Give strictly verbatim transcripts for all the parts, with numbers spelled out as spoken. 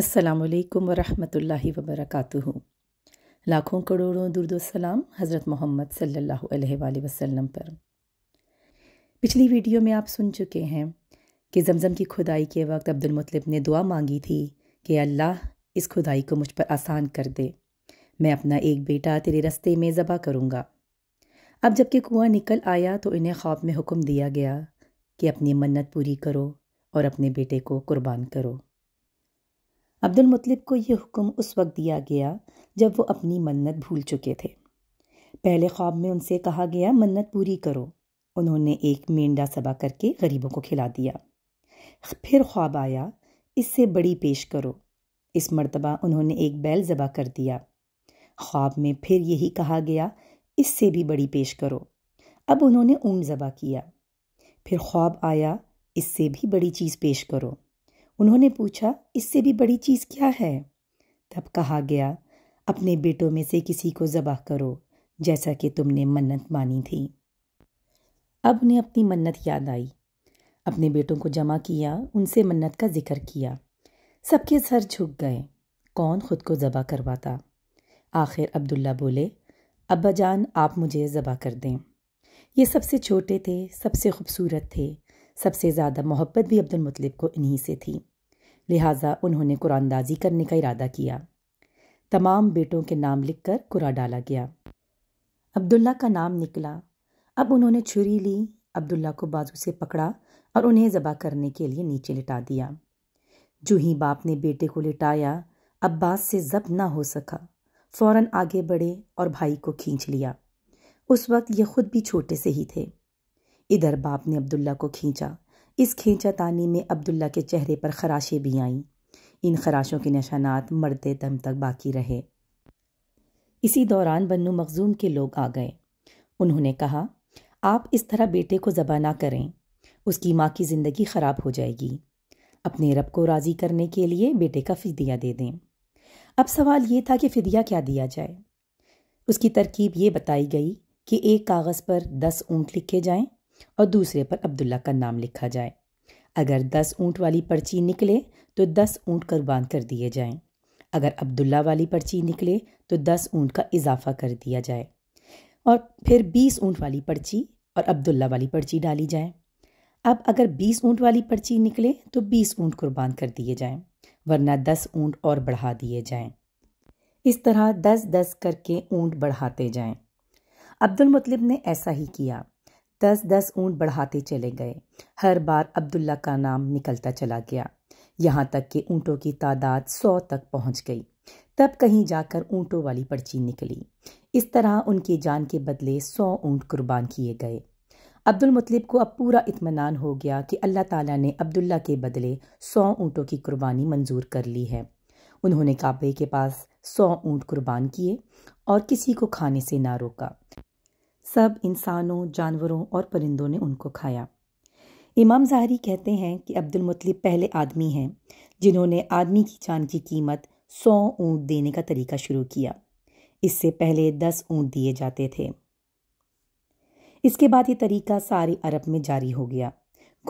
अस्सलामुअलैकुम वरहमतुल्लाहि वबरकातुहु। लाखों करोड़ों दुरूद सलाम हज़रत मोहम्मद सल्लल्लाहु अलैहि वसल्लम पर। पिछली वीडियो में आप सुन चुके हैं कि जमज़म की खुदाई के वक्त अब्दुल मुत्तलिब ने दुआ मांगी थी कि अल्लाह इस खुदाई को मुझ पर आसान कर दे, मैं अपना एक बेटा तेरे रास्ते में ज़बा करूँगा। अब जबकि कुआँ निकल आया तो इन्हें ख्वाब में हुक्म दिया गया कि अपनी मन्नत पूरी करो और अपने बेटे को कुर्बान करो। अब्दुल मुत्तलिब को यह हुक्म उस वक्त दिया गया जब वो अपनी मन्नत भूल चुके थे। पहले ख्वाब में उनसे कहा गया मन्नत पूरी करो, उन्होंने एक मेंढा सबा करके गरीबों को खिला दिया। फिर ख्वाब आया इससे बड़ी पेश करो, इस मर्तबा उन्होंने एक बैल ज़बा कर दिया। ख्वाब में फिर यही कहा गया इससे भी बड़ी पेश करो, अब उन्होंने ऊँट ज़बा किया। फिर ख्वाब आया इससे भी बड़ी चीज़ पेश करो, उन्होंने पूछा इससे भी बड़ी चीज़ क्या है। तब कहा गया अपने बेटों में से किसी को ज़बाह करो जैसा कि तुमने मन्नत मानी थी। अब उन्हें अपनी मन्नत याद आई, अपने बेटों को जमा किया, उनसे मन्नत का जिक्र किया। सबके सर झुक गए, कौन ख़ुद को ज़बाह करवाता। आखिर अब्दुल्ला बोले अब्बा जान आप मुझे ज़बाह कर दें। ये सबसे छोटे थे, सबसे खूबसूरत थे, सबसे ज़्यादा मोहब्बत भी अब्दुल मुत्तलिब को इन्हीं से थी, लिहाजा उन्होंने कुरानदाजी करने का इरादा किया। तमाम बेटों के नाम लिखकर कुरा डाला गया। अब्दुल्ला का नाम निकला। अब उन्होंने छुरी ली, अब्दुल्ला को बाजू से पकड़ा और उन्हें ज़बा करने के लिए नीचे लिटा दिया। जो ही बाप ने बेटे को लिटाया, अब्बास से ज़ब्त ना हो सका, फ़ौरन आगे बढ़े और भाई को खींच लिया। उस वक्त ये ख़ुद भी छोटे से ही थे। इधर बाप ने अब्दुल्ला को खींचा, इस खींचातानी में अब्दुल्ला के चेहरे पर खराशें भी आईं। इन खराशों के निशानात मरते दम तक बाकी रहे। इसी दौरान बनु मखजूम के लोग आ गए। उन्होंने कहा आप इस तरह बेटे को ज़बा ना करें, उसकी माँ की ज़िंदगी ख़राब हो जाएगी, अपने रब को राज़ी करने के लिए बेटे का फ़िदिया दे दें। अब सवाल ये था कि फ़िदिया क्या दिया जाए। उसकी तरकीब ये बताई गई कि एक कागज़ पर दस ऊँट लिखे जाएँ और दूसरे पर अब्दुल्ला का नाम लिखा जाए। अगर दस ऊँट वाली पर्ची निकले तो दस ऊँट कुर्बान कर दिए जाएं। अगर अब्दुल्ला वाली पर्ची निकले तो दस ऊँट का इजाफा कर दिया जाए और फिर बीस ऊँट वाली पर्ची और अब्दुल्ला वाली पर्ची डाली जाए। अब अगर बीस ऊँट वाली पर्ची निकले तो बीस ऊँट कुर्बान कर दिए जाएं, वरना दस ऊँट और बढ़ा दिए जाएँ। इस तरह दस दस करके ऊँट बढ़ाते जाएँ। अब्दुल मुत्तलिब ने ऐसा ही किया, दस दस ऊँट बढ़ाते चले गए। हर बार अब्दुल्ला का नाम निकलता चला गया, यहाँ तक कि ऊँटों की तादाद सौ तक पहुँच गई। तब कहीं जाकर ऊँटों वाली पर्ची निकली। इस तरह उनकी जान के बदले सौ ऊँट कुर्बान किए गए। अब्दुल मुत्तलिब को अब पूरा इत्मीनान हो गया कि अल्लाह ताला ने अब्दुल्ला के बदले सौ ऊँटों की कुर्बानी मंजूर कर ली है। उन्होंने काबे के पास सौ ऊँट कुर्बान किए और किसी को खाने से ना रोका। सब इंसानों, जानवरों और परिंदों ने उनको खाया। इमाम ज़ाहरी कहते हैं कि अब्दुल मुत्तलिब पहले आदमी हैं जिन्होंने आदमी की जान की कीमत सौ ऊँट देने का तरीका शुरू किया। इससे पहले दस ऊँट दिए जाते थे। इसके बाद ये तरीका सारे अरब में जारी हो गया।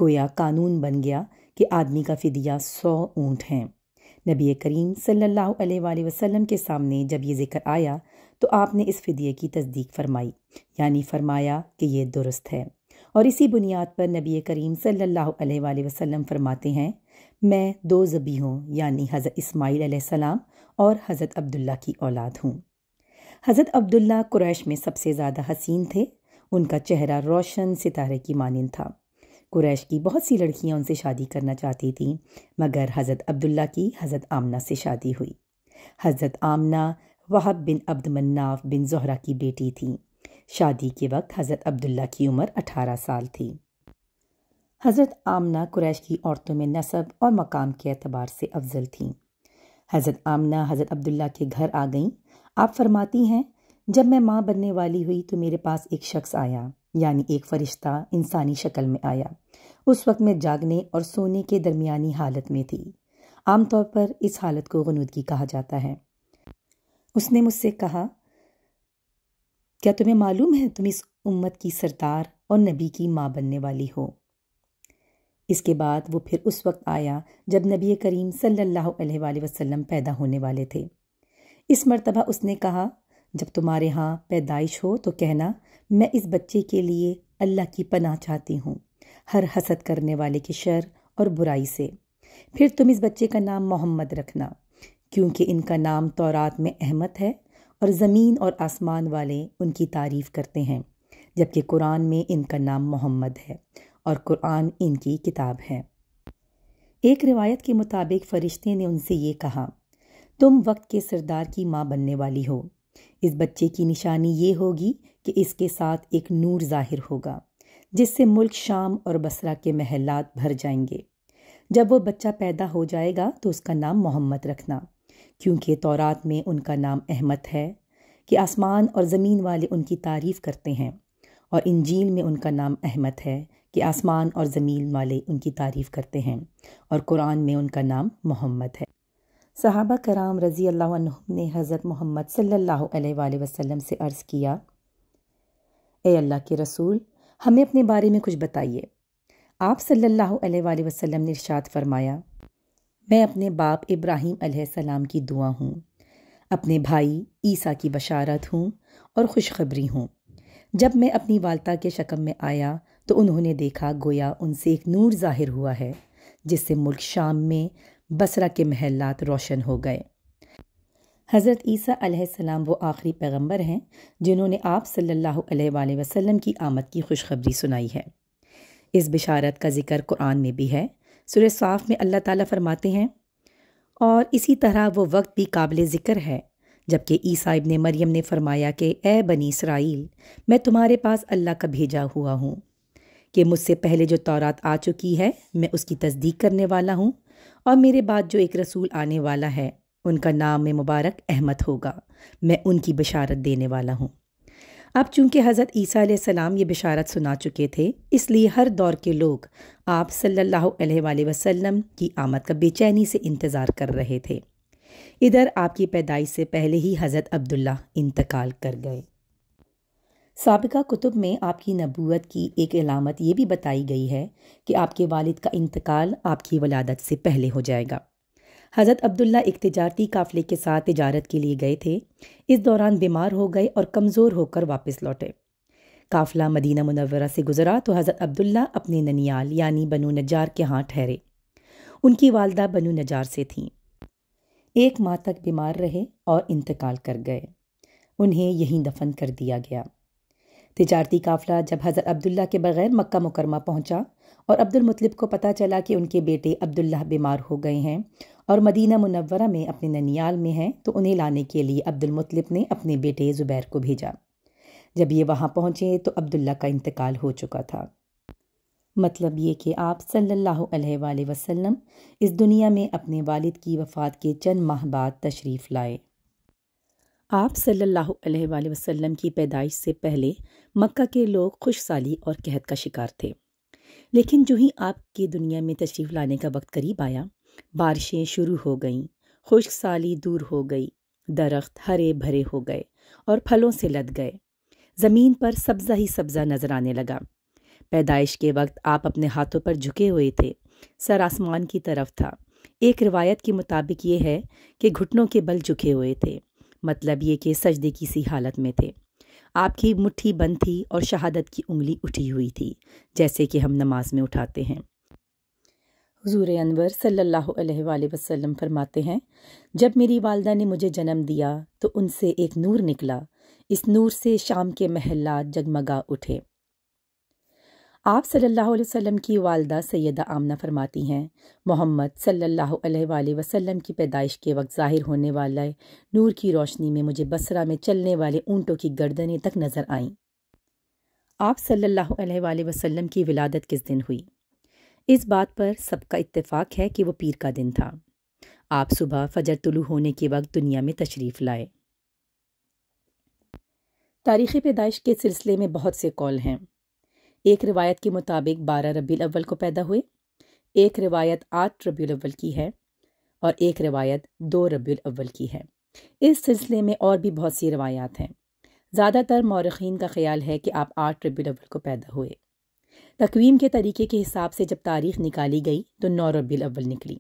गोया कानून बन गया कि आदमी का फ़िदिया सौ ऊँट हैं। नबी करीम सल्लल्लाहु अलैहि वसल्लम के सामने जब ये ज़िक्र आया तो आपने इस फ़िदिये की तस्दीक फरमाई, यानी फरमाया कि ये दुरुस्त है। और इसी बुनियाद पर नबी करीम सल्लल्लाहु अलैहि वसल्लम फरमाते हैं मैं दो ज़बीहों यानी हज़रत इस्माईल अलैहिस्सलाम और हज़रत अब्दुल्ला की औलाद हूँ। हज़रत अब्दुल्ला कुरैश में सबसे ज़्यादा हसीन थे। उनका चेहरा रोशन सितारे की मानिंद था। कुरैश की बहुत सी लड़कियां उनसे शादी करना चाहती थीं, मगर हज़रत अब्दुल्ला की हज़रत आमना से शादी हुई। हज़रत आमना वहब बिन अब्द मन्नाफ बिन जोहरा की बेटी थी। शादी के वक्त हज़रत अब्दुल्ला की उम्र अठारह साल थी। हज़रत आमना कुरैश की औरतों में नसब और मकाम के अतबार से अफजल थीं। हज़रत आमना हज़रत अब्दुल्ला के घर आ गईं। आप फरमाती हैं जब मैं माँ बनने वाली हुई तो मेरे पास एक शख्स आया, यानी एक फ़रिश्ता इंसानी शक्ल में आया। उस वक्त मैं जागने और सोने के दरमियानी हालत में थी। आमतौर पर इस हालत को गुनूदगी कहा जाता है। उसने मुझसे कहा क्या तुम्हें मालूम है तुम इस उम्मत की सरदार और नबी की माँ बनने वाली हो। इसके बाद वो फिर उस वक्त आया जब नबी करीम सल्लल्लाहु अलैहि वसल्लम पैदा होने वाले थे। इस मरतबा उसने कहा, जब तुम्हारे यहाँ पैदाइश हो तो कहना, मैं इस बच्चे के लिए अल्लाह की पनाह चाहती हूँ हर हसद करने वाले की शर और बुराई से। फिर तुम इस बच्चे का नाम मोहम्मद रखना, क्योंकि इनका नाम तौरात में अहमद है और ज़मीन और आसमान वाले उनकी तारीफ़ करते हैं, जबकि कुरान में इनका नाम मोहम्मद है और कुरान इनकी किताब है। एक रिवायत के मुताबिक फ़रिश्ते ने उनसे ये कहा, तुम वक्त के सरदार की माँ बनने वाली हो। इस बच्चे की निशानी ये होगी कि इसके साथ एक नूर ज़ाहिर होगा जिससे मुल्क शाम और बसरा के महलात भर जाएंगे। जब वो बच्चा पैदा हो जाएगा तो उसका नाम मोहम्मद रखना, क्योंकि तौरात में उनका नाम अहमद है कि आसमान और ज़मीन वाले उनकी तारीफ़ करते हैं, और इंजील में उनका नाम अहमद है कि आसमान और ज़मीन वाले उनकी तारीफ़ करते हैं, और कुरान में उनका नाम मोहम्मद है। सहाबा कराम रज़ी अल्लाह अन्हुम ने हज़रत मोहम्मद सल्लल्लाहु अलैहि वसल्लम से अर्ज़ किया, ए अल्लाह के रसूल, हमें अपने बारे में कुछ बताइए। आप सल्लल्लाहु अलैहि वसल्लम ने इरशाद फरमाया, मैं अपने बाप इब्राहीम अलैहिस्सलाम की दुआ हूँ, अपने भाई ईसा की बशारत हूँ और खुशखबरी हूँ। जब मैं अपनी वालदा के शकम में आया तो उन्होंने देखा गोया उनसे एक नूर ज़ाहिर हुआ है जिससे मुल्क शाम में बसरा के महलात रोशन हो गए। हज़रत ईसा अलैहिस्सलाम वो आखिरी पैगंबर हैं जिन्होंने आप सल्लल्लाहु अलैहि वसल्लम की आमद की खुशखबरी सुनाई है। इस बिशारत का ज़िक्र कुरान में भी है। सूरह साफ़ में अल्लाह ताला फरमाते हैं, और इसी तरह वो वक्त भी काबिल ज़िक्र है जबकि ईसा इब्ने मरियम ने फरमाया कि ए बनी इसराइल, मैं तुम्हारे पास अल्लाह का भेजा हुआ हूँ कि मुझसे पहले जो तौरात आ चुकी है मैं उसकी तस्दीक करने वाला हूँ, और मेरे बाद जो एक रसूल आने वाला है उनका नाम मुबारक अहमद होगा, मैं उनकी बशारत देने वाला हूँ। अब चूँकि हज़रत ईसा अलैहिस्सलाम ये बिशारत सुना चुके थे, इसलिए हर दौर के लोग आप सल्लल्लाहु अलैहि वसल्लम की आमद का बेचैनी से इंतज़ार कर रहे थे। इधर आपकी पैदाइश से पहले ही हज़रत अब्दुल्ला इंतकाल कर गए। साबिक़ा कुतुब में आपकी नबूवत की एक अलामत ये भी बताई गई है कि आपके वालिद का इंतकाल आपकी वलादत से पहले हो जाएगा। हज़रत अब्दुल्ला एक तिजारती काफ़िले के साथ तिजारत के लिए गए थे। इस दौरान बीमार हो गए और कमज़ोर होकर वापस लौटे। काफ़िला मदीना मुनव्वरा से गुजरा तो हज़रत अब्दुल्ला अपने ननियाल यानी बनु नजार के यहाँ ठहरे। उनकी वालदा बनु नजार से थीं। एक माह तक बीमार रहे और इंतकाल कर गए। उन्हें यहीं दफन कर दिया गया। तिजारती काफ़िला जब हज़रत अब्दुल्ला के बग़ैर मक्का मुकरमा पहुँचा और अब्दुल मुत्तलिब को पता चला कि उनके बेटे अब्दुल्ला बीमार हो गए हैं और मदीना मुनव्वरा में अपने ननियाल में हैं, तो उन्हें लाने के लिए अब्दुल मुत्तलिब ने अपने बेटे ज़ुबैर को भेजा। जब ये वहाँ पहुँचे तो अब्दुल्ला का इंतकाल हो चुका था। मतलब ये कि आप सल्लल्लाहु अलैहि वसल्लम इस दुनिया में अपने वालिद की वफ़ात के चंद माह बाद तशरीफ़ लाए। आप सल्लल्लाहु अलैहि वसल्लम की पैदाइश से पहले मक्का के लोग खुश साली और कहत का शिकार थे, लेकिन जो ही आपकी दुनिया में तशरीफ़ लाने का वक्त करीब आया, बारिशें शुरू हो गईं, खुश्क साली दूर हो गई, दरख्त हरे भरे हो गए और फलों से लद गए। ज़मीन पर सब्ज़ा ही सब्ज़ा नज़र आने लगा। पैदाइश के वक्त आप अपने हाथों पर झुके हुए थे, सर आसमान की तरफ था। एक रिवायत के मुताबिक ये है कि घुटनों के बल झुके हुए थे, मतलब ये कि सजदे की सी हालत में थे। आपकी मुट्ठी बंद थी और शहादत की उंगली उठी हुई थी, जैसे कि हम नमाज में उठाते हैं। हुज़ूर अनवर सल्लल्लाहु अलैहि वसल्लम फरमाते हैं, जब मेरी वालदा ने मुझे जन्म दिया तो उनसे एक नूर निकला, इस नूर से शाम के महलात जगमगा उठे। आप सल्लल्लाहु अलैहि वसल्लम की वालदा सैयदा आमना फरमाती हैं, मोहम्मद सल्लल्लाहु अलैहि वसल्लम की पैदाइश के वक्त ज़ाहिर होने वाला नूर की रोशनी में मुझे बसरा में चलने वाले ऊँटों की गर्दनें तक नज़र आईं। आप सल्लल्लाहु अलैहि वसल्लम की विलादत किस दिन हुई, इस बात पर सबका इत्तेफाक है कि वो पीर का दिन था। आप सुबह फजर तुलू होने के वक्त दुनिया में तशरीफ़ लाए। तारीख़ पैदाइश के सिलसिले में बहुत से कौल हैं। एक रिवायत के मुताबिक बारह रबीउल अव्वल को पैदा हुए, एक रिवायत आठ रबीउल अव्वल की है और एक रिवायत दो रबीउल अव्वल की है। इस सिलसिले में और भी बहुत सी रिवायात हैं। ज़्यादातर मौरखीन का ख्याल है कि आप आठ रबीउल अव्वल को पैदा हुए। तकवीम के तरीके के हिसाब से जब तारीख निकाली गई तो नौ रबीउल अव्वल निकली।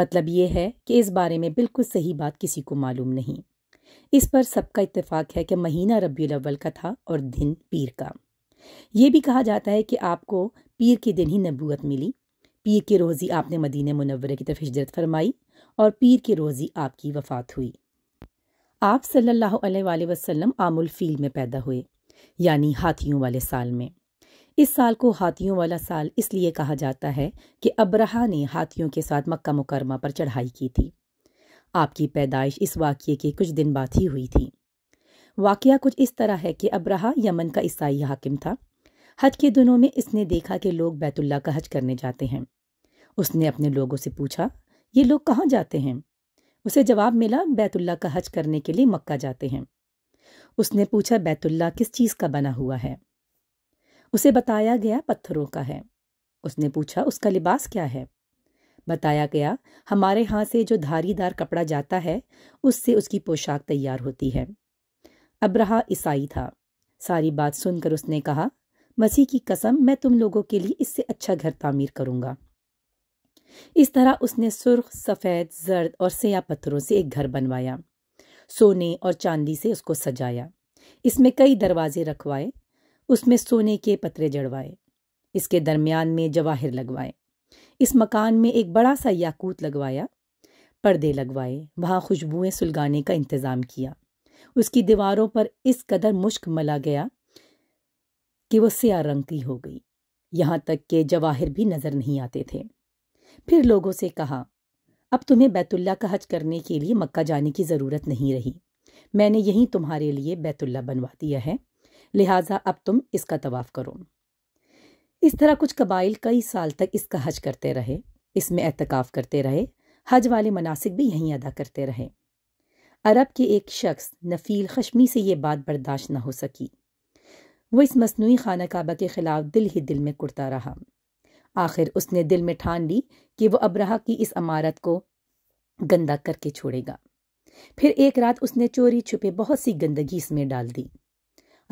मतलब ये है कि इस बारे में बिल्कुल सही बात किसी को मालूम नहीं। इस पर सबका इत्तेफाक है कि महीना रबीउल अव्वल का था और दिन पीर का। ये भी कहा जाता है कि आपको पीर के दिन ही नबूवत मिली, पीर के रोज़ी आपने मदीने मुनव्वरे की तरफ हिजरत फरमाई और पीर के रोज़ी आपकी वफ़ात हुई। आप सल्लल्लाहु अलैहि वसल्लम आमुल फ़ील में पैदा हुए, यानी हाथियों वाले साल में। इस साल को हाथियों वाला साल इसलिए कहा जाता है कि अब्रहा ने हाथियों के साथ मक्का मुकरमा पर चढ़ाई की थी। आपकी पैदाइश इस वाक़े के कुछ दिन बाद ही हुई थी। वाक़या कुछ इस तरह है कि अब्रहा यमन का ईसाई हाकिम था। हज के दिनों में इसने देखा कि लोग बैतुल्ला का हज करने जाते हैं। उसने अपने लोगों से पूछा, ये लोग कहाँ जाते हैं? उसे जवाब मिला, बैतुल्ला का हज करने के लिए मक्का जाते हैं। उसने पूछा, बैतुल्ला किस चीज़ का बना हुआ है? उसे बताया गया, पत्थरों का है। उसने पूछा, उसका लिबास क्या है? बताया गया, हमारे यहाँ से जो धारीदार कपड़ा जाता है उससे उसकी पोशाक तैयार होती है। अब्रहा ईसाई था। सारी बात सुनकर उसने कहा, मसीह की कसम, मैं तुम लोगों के लिए इससे अच्छा घर तामीर करूँगा। इस तरह उसने सुर्ख, सफ़ेद, जर्द और स्याह पत्थरों से एक घर बनवाया। सोने और चांदी से उसको सजाया। इसमें कई दरवाजे रखवाए। उसमें सोने के पत्रे जड़वाए। इसके दरमियान में जवाहिर लगवाए। इस मकान में एक बड़ा सा याकूत लगवाया। पर्दे लगवाए। वहाँ खुशबुएं सुलगाने का इंतज़ाम किया। उसकी दीवारों पर इस कदर मुश्क मला गया कि वो स्याह रंग की हो गई, यहाँ तक के जवाहिर भी नज़र नहीं आते थे। फिर लोगों से कहा, अब तुम्हें बैतुल्ला का हज करने के लिए मक्का जाने की ज़रूरत नहीं रही। मैंने यहीं तुम्हारे लिए बैतुल्ला बनवा दिया है, लिहाजा अब तुम इसका तवाफ़ करो। इस तरह कुछ कबाइल कई साल तक इसका हज करते रहे, इसमें एहतिकाफ करते रहे, हज वाले मनासिक भी यहीं अदा करते रहे। अरब के एक शख्स नफील खशमी से ये बात बर्दाश्त न हो सकी। वो इस मसनूई खाना काबा के ख़िलाफ़ दिल ही दिल में कुड़ता रहा। आखिर उसने दिल में ठान ली कि वह अब्रहा की इस इमारत को गंदा करके छोड़ेगा। फिर एक रात उसने चोरी छुपे बहुत सी गंदगी इसमें डाल दी।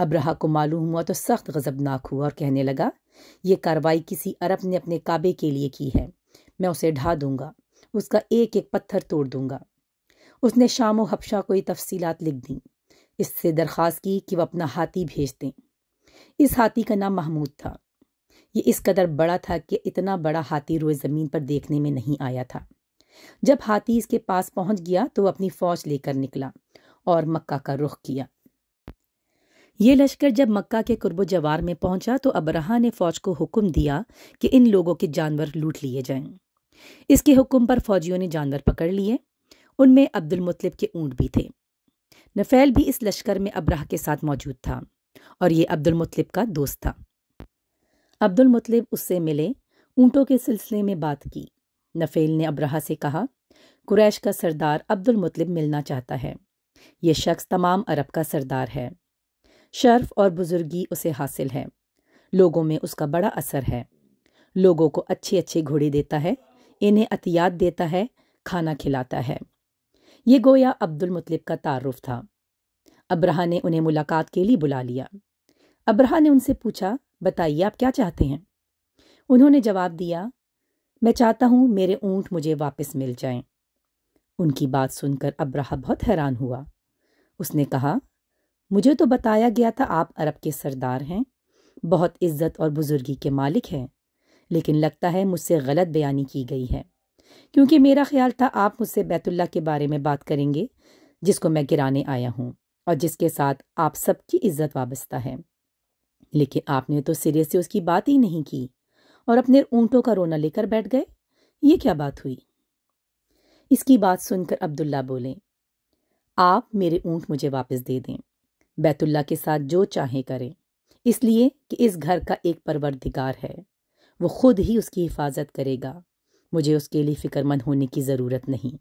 अब्रहा को मालूम हुआ तो सख्त गज़बनाक हुआ और कहने लगा, ये कार्रवाई किसी अरब ने अपने काबे के लिए की है। मैं उसे ढा दूँगा, उसका एक एक पत्थर तोड़ दूँगा। उसने शाम व हबशा को ये तफसीलात लिख दी। इससे दरख्वास्त की कि वह अपना हाथी भेज दें। इस हाथी का नाम महमूद था। ये इस कदर बड़ा था कि इतना बड़ा हाथी रोज़ ज़मीन पर देखने में नहीं आया था। जब हाथी इसके पास पहुंच गया तो अपनी फ़ौज लेकर निकला और मक्का का रुख किया। ये लश्कर जब मक्का के कुर्ब जवार में पहुंचा तो अब्रहा ने फ़ौज को हुक्म दिया कि इन लोगों के जानवर लूट लिए जाएं। इसके हुक्म पर फ़ौजियों ने जानवर पकड़ लिए। उनमें अब्दुल मुत्तलिब के ऊँट भी थे। नफैल भी इस लश्कर में अब्रहा के साथ मौजूद था और ये अब्दुल मुत्तलिब का दोस्त था। अब्दुल मुत्तलिब उससे मिले, ऊँटों के सिलसिले में बात की। नफेल ने अब्रहा से कहा, कुरैश का सरदार अब्दुल मुत्तलिब मिलना चाहता है। यह शख्स तमाम अरब का सरदार है। शर्फ और बुजुर्गी उसे हासिल है। लोगों में उसका बड़ा असर है। लोगों को अच्छे अच्छे घोड़े देता है, इन्हें अतियात देता है, खाना खिलाता है। ये गोया अब्दुल मुत्तलिब का तारुफ था। अब्रहा ने उन्हें मुलाकात के लिए बुला लिया। अब्रहा ने उनसे पूछा, बताइए आप क्या चाहते हैं? उन्होंने जवाब दिया, मैं चाहता हूँ मेरे ऊँट मुझे वापस मिल जाएं। उनकी बात सुनकर अब्रहा बहुत हैरान हुआ। उसने कहा, मुझे तो बताया गया था आप अरब के सरदार हैं, बहुत इज्जत और बुजुर्गी के मालिक हैं, लेकिन लगता है मुझसे गलत बयानी की गई है, क्योंकि मेरा ख्याल था आप मुझसे बैतुल्ला के बारे में बात करेंगे, जिसको मैं गिराने आया हूँ और जिसके साथ आप सबकी इज्जत वाबस्ता है। लेकिन आपने तो सिरे से उसकी बात ही नहीं की और अपने ऊँटों का रोना लेकर बैठ गए। ये क्या बात हुई? इसकी बात सुनकर अब्दुल्ला बोले, आप मेरे ऊँट मुझे वापस दे दें, बैतुल्ला के साथ जो चाहे करें, इसलिए कि इस घर का एक परवरदिगार है, वो खुद ही उसकी हिफाजत करेगा। मुझे उसके लिए फ़िक्रमंद होने की ज़रूरत नहीं।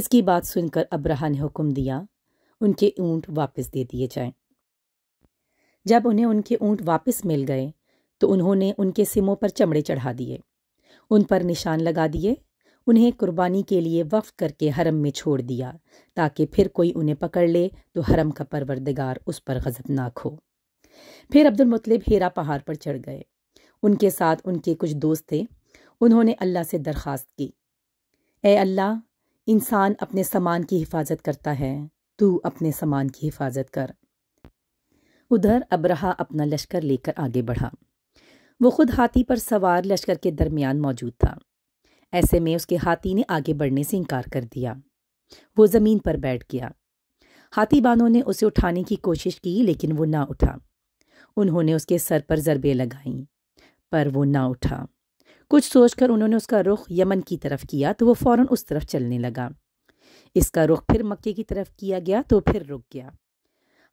इसकी बात सुनकर अब्रहा ने हुक्म दिया, उनके ऊँट वापस दे दिए जाएं। जब उन्हें उनके ऊँट वापस मिल गए तो उन्होंने उनके सिमों पर चमड़े चढ़ा दिए, उन पर निशान लगा दिए, उन्हें कुर्बानी के लिए वफ़ करके हरम में छोड़ दिया, ताकि फिर कोई उन्हें पकड़ ले तो हरम का परवरदिगार उस पर गज़बनाक हो। फिर अब्दुल मुत्तलिब हेरा पहाड़ पर चढ़ गए उनके साथ उनके कुछ दोस्त थे। उन्होंने अल्लाह से दरख्वास्त की, ए अल्लाह, इंसान अपने सामान की हिफाजत करता है, तू अपने सामान की हिफाजत कर। उधर अब्रहा अपना लश्कर लेकर आगे बढ़ा। वो खुद हाथी पर सवार लश्कर के दरमियान मौजूद था। ऐसे में उसके हाथी ने आगे बढ़ने से इनकार कर दिया। वो ज़मीन पर बैठ गया। हाथी बानों ने उसे उठाने की कोशिश की, लेकिन वो ना उठा। उन्होंने उसके सर पर ज़रबें लगाईं, पर वो ना उठा। कुछ सोचकर उन्होंने उसका रुख यमन की तरफ किया, तो वो फ़ौरन उस तरफ चलने लगा। इसका रुख फिर मक्के की तरफ किया गया, तो फिर रुक गया।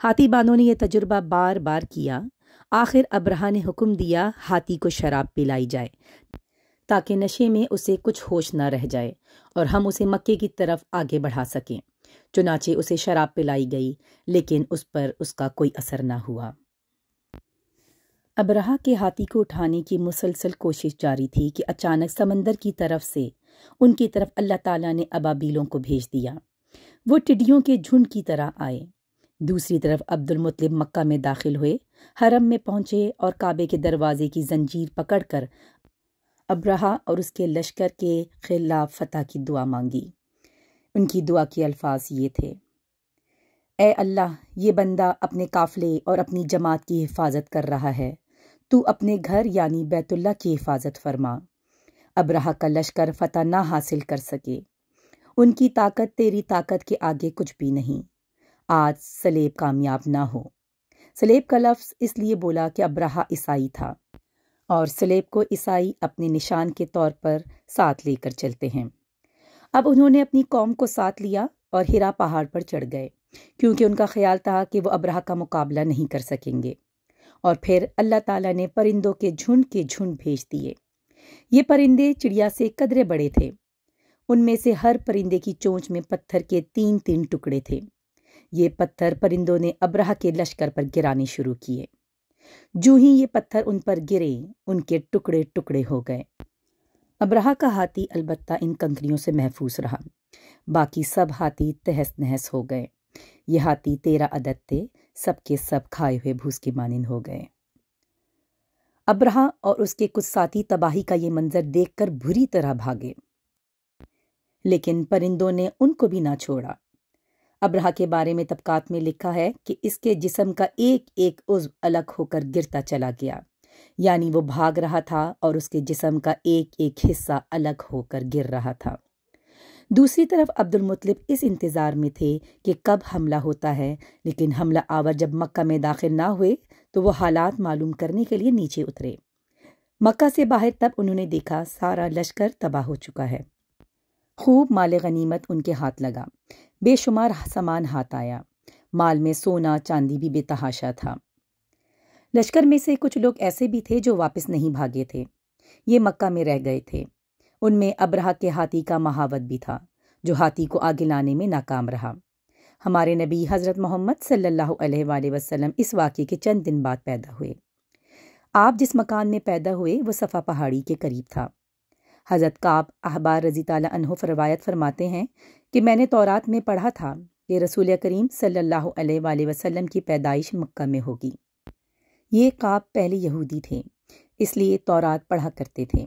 हाथी बानों ने यह तजुर्बा बार बार किया। आखिर अब्रहा ने हुक्म दिया, हाथी को शराब पिलाई जाए ताकि नशे में उसे कुछ होश ना रह जाए और हम उसे मक्के की तरफ आगे बढ़ा सकें। चुनाचे उसे शराब पिलाई गई, लेकिन उस पर उसका कोई असर ना हुआ। अब्रहा के हाथी को उठाने की मुसलसल कोशिश जारी थी कि अचानक समंदर की तरफ से उनकी तरफ अल्लाह ताला ने अबाबीलों को भेज दिया। वो टिड्डियों के झुंड की तरह आए। दूसरी तरफ अब्दुल मुत्तलिब मक्का में दाखिल हुए, हरम में पहुँचे और काबे के दरवाजे की जंजीर पकड़ कर अब्रहा और उसके लश्कर के खिलाफ फतह की दुआ मांगी। उनकी दुआ के अल्फाज ये थे, ए अल्लाह, ये बंदा अपने काफ़िले और अपनी जमात की हिफाजत कर रहा है, तू अपने घर यानी बैतुल्ला की हिफाजत फरमा। अब्रहा का लश्कर फतह ना हासिल कर सके। उनकी ताकत तेरी ताकत के आगे कुछ भी नहीं। आज सलेब कामयाब ना हो। सलेब का लफ्ज़ इसलिए बोला कि अब्रहा ईसाई था और सलेब को ईसाई अपने निशान के तौर पर साथ लेकर चलते हैं। अब उन्होंने अपनी कौम को साथ लिया और हिरा पहाड़ पर चढ़ गए, क्योंकि उनका ख्याल था कि वो अब्रहा का मुकाबला नहीं कर सकेंगे। और फिर अल्लाह ताला ने परिंदों के झुंड के झुंड भेज दिए। ये परिंदे चिड़िया से कदरे बड़े थे। उनमें से हर परिंदे की चोंच में पत्थर के तीन तीन टुकड़े थे। ये पत्थर परिंदों ने अब्रहा के लश्कर पर गिराने शुरू किए। जो ही ये पत्थर उन पर गिरे, उनके टुकड़े टुकड़े हो गए। अब्रहा का हाथी अलबत्ता इन कंकरियों से महफूज रहा, बाकी सब हाथी तहस नहस हो गए। ये हाथी तेरह अदद थे, सबके सब खाए हुए भूस के मानिंद हो गए। अब्रहा और उसके कुछ साथी तबाही का ये मंजर देखकर बुरी तरह भागे, लेकिन परिंदों ने उनको भी ना छोड़ा। अब्रहा के बारे में तबकात में लिखा है कि इसके जिस्म का एक एक उज़्व अलग होकर गिरता चला गया, यानी वो भाग रहा था और उसके जिस्म का एक एक हिस्सा अलग होकर गिर रहा था। दूसरी तरफ अब्दुल मुत्तलिब इस इंतज़ार में थे कि कब हमला होता है, लेकिन हमला आवर जब मक्का में दाखिल ना हुए तो वो हालात मालूम करने के लिए नीचे उतरे। मक्का से बाहर तब उन्होंने देखा सारा लश्कर तबाह हो चुका है। खूब माल गनीमत उनके हाथ लगा, बेशुमार सामान हाथ आया। माल में सोना चांदी भी बेतहाशा था। लश्कर में से कुछ लोग ऐसे भी थे जो वापस नहीं भागे थे, ये मक्का में रह गए थे। उनमें अब्रहा के हाथी का महावत भी था, जो हाथी को आगे लाने में नाकाम रहा। हमारे नबी हज़रत मोहम्मद सल्लल्लाहु अलैहि वसल्लम इस वाक़े के चंद दिन बाद पैदा हुए। आप जिस मकान में पैदा हुए वो सफ़ा पहाड़ी के करीब था। हज़रत काब अहबार रज़ी ताला अन्हो रवायत फरमाते हैं कि मैंने तौरात में पढ़ा था कि रसूल करीम सल्लल्लाहु अलैहि वसल्लम की पैदाइश मक्का में होगी। ये काब पहले यहूदी थे, इसलिए तौरात पढ़ा करते थे।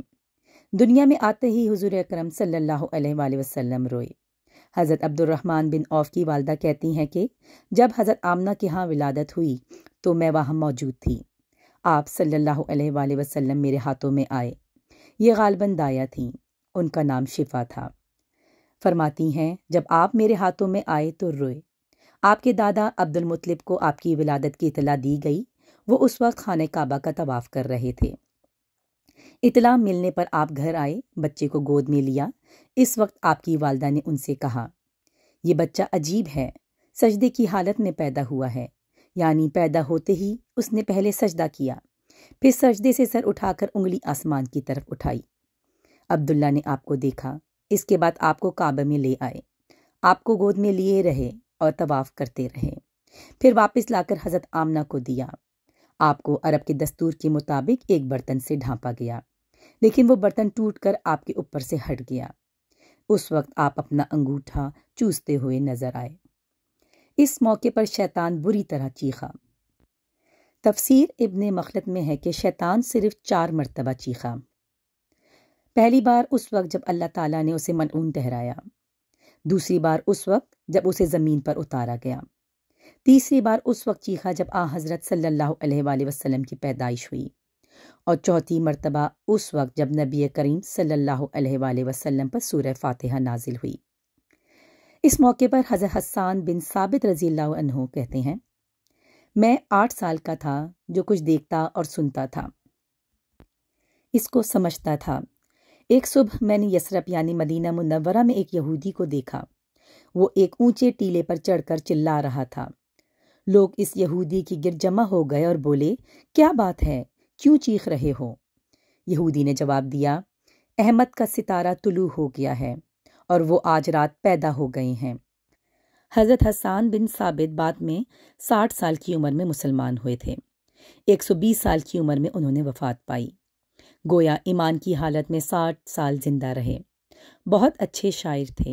दुनिया में आते ही हुजूर अकरम सल्लल्लाहु अलैहि वसल्लम रोए। हज़रत अब्दुल रहमान बिन औफ़ की वालदा कहती हैं कि जब हज़रत आमना के यहाँ विलादत हुई तो मैं वहाँ मौजूद थी। आप सल्लल्लाहु अलैहि वसल्लम मेरे हाथों में आए। ये गालबन दाया थी, उनका नाम शिफा था। फरमाती हैं, जब आप मेरे हाथों में आए तो रोए। आपके दादा अब्दुल मुत्तलिब को आपकी विलादत की इतला दी गई। वो उस वक्त खाना काबा का तवाफ़ कर रहे थे। इतला मिलने पर आप घर आए, बच्चे को गोद में लिया। इस वक्त आपकी वालदा ने उनसे कहा, ये बच्चा अजीब है, सजदे की हालत में पैदा हुआ है, यानी पैदा होते ही उसने पहले सजदा किया, फिर सजदे से सर उठाकर उंगली आसमान की तरफ उठाई। अब्दुल्ला ने आपको देखा, इसके बाद आपको काबा में ले आए, आपको गोद में लिए रहे और तवाफ़ करते रहे, फिर वापस लाकर हज़रत आमना को दिया। आपको अरब के दस्तूर के मुताबिक एक बर्तन से ढांपा गया, लेकिन वो बर्तन टूटकर आपके ऊपर से हट गया। उस वक्त आप अपना अंगूठा चूसते हुए नजर आए। इस मौके पर शैतान बुरी तरह चीखा, तफसीर इब्ने मख़लद में है कि शैतान सिर्फ चार मरतबा चीखा। पहली बार उस वक्त जब अल्लाह ताला ने उसे मलऊन ठहराया, दूसरी बार उस वक्त जब उसे ज़मीन पर उतारा गया, तीसरी बार उस वक्त चीखा जब आ हज़रत सल्लल्लाहु अलैहि वसल्लम की पैदाइश हुई, और चौथी मरतबा उस वक्त जब नबी करीम सल्लल्लाहु अलैहि वसल्लम पर सूरह फातिहा नाजिल हुई। इस मौके पर हज़रत हसान बिन साबित रज़ील्लाहु अन्हु कहते हैं, मैं आठ साल का था जो कुछ देखता और सुनता था, इसको समझता था। एक सुबह मैंने यसरब यानी मदीना मुनव्वरा में एक यहूदी को देखा। वो एक ऊंचे टीले पर चढ़कर चिल्ला रहा था। लोग इस यहूदी की गिर जमा हो गए और बोले, क्या बात है, क्यों चीख रहे हो? यहूदी ने जवाब दिया, अहमद का सितारा तुलू हो गया है और वो आज रात पैदा हो गए हैं। हज़रत हसान बिन साबित बाद में साठ साल की उम्र में मुसलमान हुए थे। एक सौ बीस साल की उम्र में उन्होंने वफ़ात पाई। गोया ईमान की हालत में साठ साल जिंदा रहे। बहुत अच्छे शायर थे।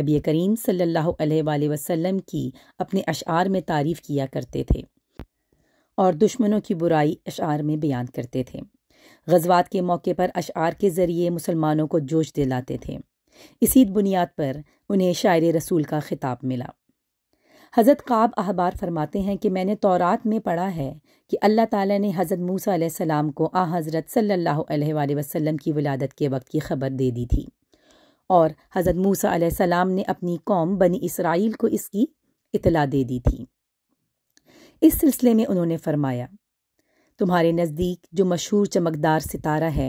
नबी करीम सल्लल्लाहु अलैहि वसल्लम की अपने अशआर में तारीफ़ किया करते थे और दुश्मनों की बुराई अशआर में बयान करते थे। ग़ज़वात के मौके पर अशआर के ज़रिए मुसलमानों को जोश दिलाते थे। इसी बुनियाद पर उन्हें शायर रसूल का खिताब मिला। हज़रत काब अहबार फरमाते हैं कि मैंने तौरात में पढ़ा है कि अल्लाह ताला ने हज़रत मूसा अलैहिस्सलाम को आ हज़रत सल्लल्लाहु अलैहि वसल्लम की विलादत के वक्त की खबर दे दी थी, और हज़रत मूसा अलैहिस्सलाम ने अपनी कौम बनी इसराइल को इसकी इतला दे दी थी। इस सिलसिले में उन्होंने फरमाया, तुम्हारे नज़दीक जो मशहूर चमकदार सितारा है,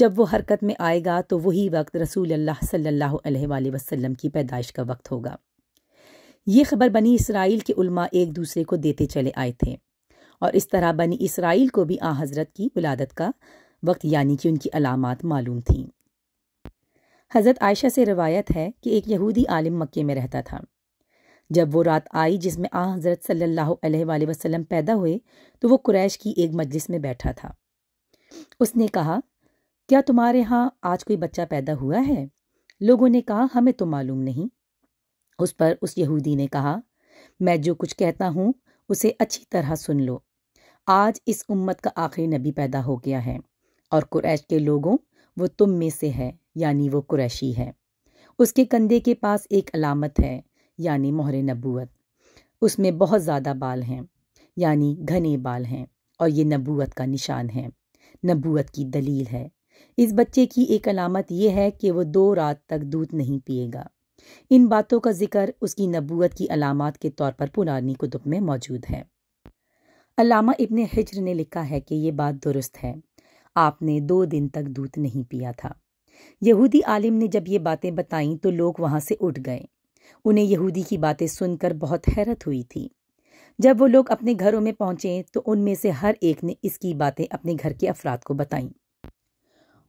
जब वो हरकत में आएगा तो वही वक्त रसूल अल्लाह सल्लल्लाहु अलैहि वसल्लम की पैदाइश का वक्त होगा। ये खबर बनी इसराइल के उल्मा एक दूसरे को देते चले आए थे, और इस तरह बनी इसराइल को भी आ हज़रत की विलादत का वक्त यानी कि उनकी अलामात मालूम थीं। हज़रत आयशा से रवायत है कि एक यहूदी आलिम मक्के में रहता था। जब वो रात आई जिसमें आ हज़रत सल्लल्लाहु अलैहि वसल्लम पैदा हुए तो वो कुरैश की एक मजलिस में बैठा था। उसने कहा, क्या तुम्हारे यहाँ आज कोई बच्चा पैदा हुआ है? लोगों ने कहा, हमें तो मालूम नहीं। उस पर उस यहूदी ने कहा, मैं जो कुछ कहता हूँ उसे अच्छी तरह सुन लो। आज इस उम्मत का आखिरी नबी पैदा हो गया है, और कुरैश के लोगों वो तुम में से है, यानी वो कुरैशी है। उसके कंधे के पास एक अलामत है, यानी मोहरे नबूवत। उसमें बहुत ज़्यादा बाल हैं, यानी घने बाल हैं, और ये नबूवत का निशान है, नबूवत की दलील है। इस बच्चे की एक अलामत यह है कि वो दो रात तक दूध नहीं पिएगा। इन बातों का जिक्र उसकी नबूवत की अलामत के तौर पर पुरानी कुतुब में मौजूद है। अलामा इबन हिजर ने लिखा है कि ये बात दुरुस्त है, आपने दो दिन तक दूध नहीं पिया था। यहूदी आलिम ने जब ये बातें बताईं तो लोग वहाँ से उठ गए। उन्हें यहूदी की बातें सुनकर बहुत हैरत हुई थी। जब वो लोग अपने घरों में पहुँचे तो उनमें से हर एक ने इसकी बातें अपने घर के अफराद को बताईं।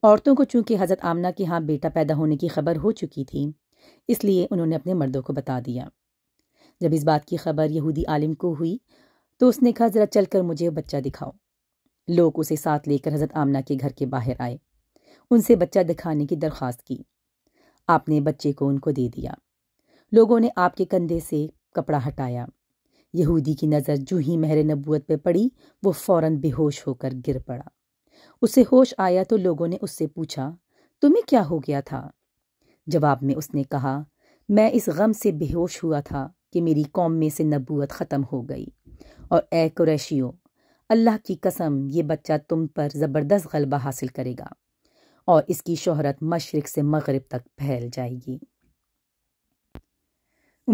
औरतों को चूँकि हज़रत आमना के यहाँ बेटा पैदा होने की खबर हो चुकी थी, इसलिए उन्होंने अपने मर्दों को बता दिया। जब इस बात की खबर यहूदी आलिम को हुई तो उसने कहा, ज़रा चल कर मुझे बच्चा दिखाओ। लोग उसे साथ लेकर हज़रत आमना के घर के बाहर आए। उनसे बच्चा दिखाने की दरख्वास्त की। आपने बच्चे को उनको दे दिया। लोगों ने आपके कंधे से कपड़ा हटाया। यहूदी की नज़र जूँ ही महरे नबूवत पर पड़ी, वो फ़ौरन बेहोश होकर गिर पड़ा। उसे होश आया तो लोगों ने उससे पूछा, तुम्हें क्या हो गया था? जवाब में उसने कहा, मैं इस गम से बेहोश हुआ था कि मेरी कौम में से नबूवत ख़त्म हो गई, और ए कुरैशियों, अल्लाह की कसम, ये बच्चा तुम पर ज़बरदस्त गलबा हासिल करेगा और इसकी शोहरत मशरिक से मगरिब तक फैल जाएगी।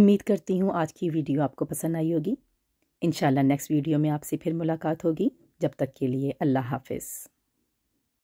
उम्मीद करती हूँ आज की वीडियो आपको पसंद आई होगी। इंशाल्लाह नेक्स्ट वीडियो में आपसे फिर मुलाकात होगी। जब तक के लिए अल्लाह हाफिज़।